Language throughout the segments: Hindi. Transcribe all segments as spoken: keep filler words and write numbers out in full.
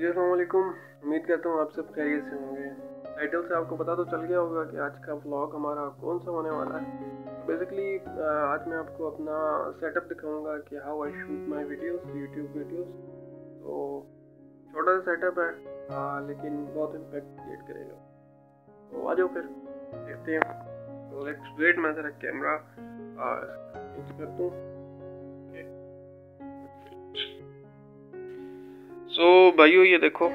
जी अस्सलाम वालेकुम। उम्मीद करता हूँ आप सब खैरियत से होंगे। टाइटल से आपको पता तो चल गया होगा कि आज का व्लॉग हमारा कौन सा होने वाला है। बेसिकली आज मैं आपको अपना सेटअप दिखाऊंगा कि how I shoot my videos, YouTube videos. तो छोटा सा सेटअप है आ, लेकिन बहुत इम्पैक्ट क्रिएट करेगा। तो आ जाओ फिर देखते हैं। तो लेट्स वेट, मैं जरा कैमरा चेंज करता हूँ। सो so, भाइयों ये देखो,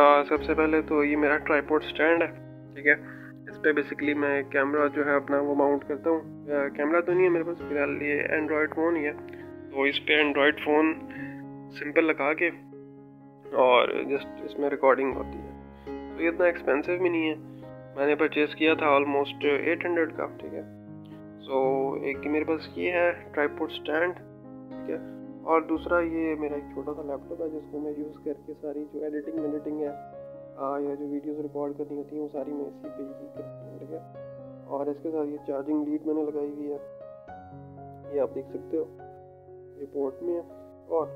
आ, सबसे पहले तो ये मेरा ट्राइपॉड स्टैंड है, ठीक है। इस पर बेसिकली मैं कैमरा जो है अपना वो माउंट करता हूँ। कैमरा तो नहीं है मेरे पास फिलहाल, ये एंड्रॉयड फ़ोन ही है। तो इस पर एंड्रॉयड फ़ोन सिंपल लगा के और जस्ट इसमें रिकॉर्डिंग होती है। तो ये इतना एक्सपेंसिव भी नहीं है, मैंने परचेज़ किया था ऑलमोस्ट एट हंड्रेड का, ठीक है। सो so, एक मेरे पास ये है ट्राइपॉड स्टैंड, ठीक है। और दूसरा ये मेरा एक छोटा सा लैपटॉप है जिसको मैं यूज़ करके सारी जो एडिटिंग वेडिटिंग है आ, या जो वीडियोस रिकॉर्ड करनी होती हैं वो सारी मैं इसी पे ही करता हूँ, ठीक है। और इसके साथ ये चार्जिंग लीड मैंने लगाई हुई है, ये आप देख सकते हो, ये पोर्ट में है। और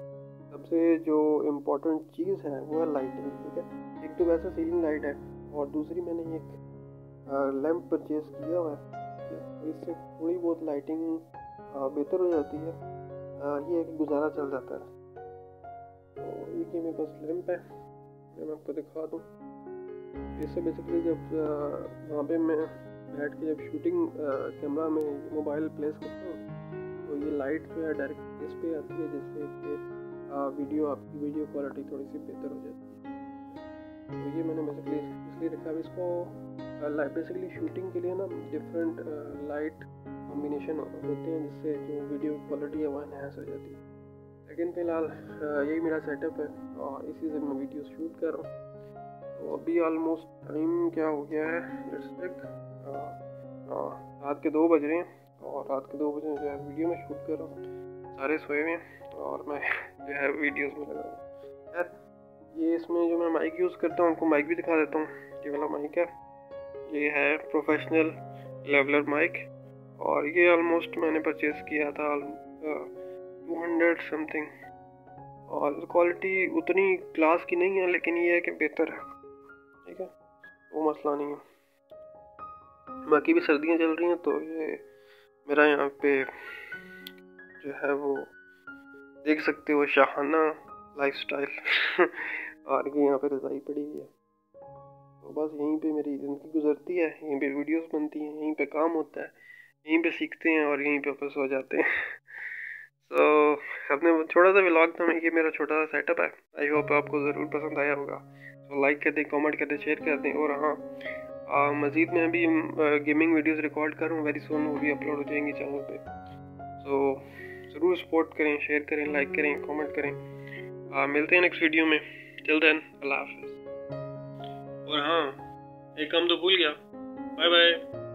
सबसे जो इम्पोर्टेंट चीज़ है वो है लाइटिंग, ठीक है। एक तो वैसे सीलिंग लाइट है और दूसरी मैंने एक लैम्प परचेज़ किया हुआ है। इससे थोड़ी बहुत लाइटिंग बेहतर हो जाती है, आ, ये एक गुजारा चल जाता है। तो एक ही मेरे पास लैंप है, मैं आपको दिखा दूँ। इससे बेसिकली जब वहाँ पे मैं बैठ के जब शूटिंग कैमरा में मोबाइल प्लेस करता हूँ तो ये लाइट जो है डायरेक्ट इस पे आती है, जिससे कि वीडियो आपकी वीडियो क्वालिटी थोड़ी सी बेहतर हो जाती है। तो ये मैंने बेसिकली इसलिए रखा, इसको बेसिकली शूटिंग के लिए ना डिफरेंट लाइट कॉम्बिनेशन होते हैं जिससे जो वीडियो क्वालिटी है वह एनहांस हो जाती है। लेकिन फिलहाल यही मेरा सेटअप है और इसी से मैं वीडियो शूट कर रहा हूँ। तो अभी ऑलमोस्ट टाइम क्या हो गया है, रात के दो बज रहे हैं और रात के दो बजे जो है वीडियो में शूट कर रहा हूँ। सारे सोए हुए हैं और मैं जो है वीडियोस में लगा हूँ। खैर ये इसमें जो मैं माइक यूज़ करता हूँ आपको माइक भी दिखा देता हूँ। ये वाला माइक है, ये है प्रोफेशनल लेवलर माइक और ये ऑलमोस्ट मैंने परचेज़ किया था टू हंड्रेड समथिंग। और क्वालिटी उतनी क्लास की नहीं है लेकिन ये है कि बेहतर है, ठीक है, वो मसला नहीं है। बाकी भी सर्दियाँ चल रही हैं तो ये मेरा यहाँ पे जो है वो देख सकते हो शाहाना लाइफस्टाइल और ये यहाँ पे रज़ाई पड़ी हुई है। तो बस यहीं पे मेरी ज़िंदगी गुजरती है, यहीं पे वीडियोस बनती हैं, यहीं पे काम होता है, यहीं पे सीखते हैं और यहीं पे वापस हो जाते हैं। सो so, अपने छोटा सा व्लॉग था, ये मेरा छोटा सा सेटअप है। आई होप आपको ज़रूर पसंद आया होगा। तो लाइक कर दें, कमेंट कर दें, शेयर कर दें। और हाँ आ, मज़ीद मैं अभी गेमिंग वीडियोस रिकॉर्ड करूँ, वेरी सोन वो भी अपलोड हो जाएंगी चैनल पे। सो so, ज़रूर सपोर्ट करें, शेयर करें, लाइक करें, कॉमेंट करें। आ, मिलते हैं नेक्स्ट वीडियो में। टिल देन अल्लाह हाफिज़। और हाँ एक काम तो भूल गया, बाय बाय।